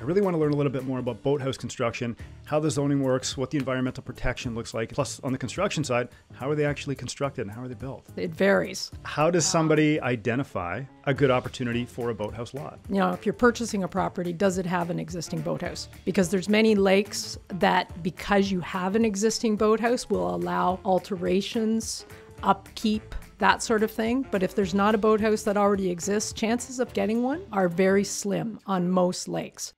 I really want to learn a little bit more about boathouse construction, how the zoning works, what the environmental protection looks like. Plus, on the construction side, how are they actually constructed and how are they built? It varies. How does somebody identify a good opportunity for a boathouse lot? You know, if you're purchasing a property, does it have an existing boathouse? Because there's many lakes that, because you have an existing boathouse, will allow alterations, upkeep, that sort of thing. But if there's not a boathouse that already exists, chances of getting one are very slim on most lakes.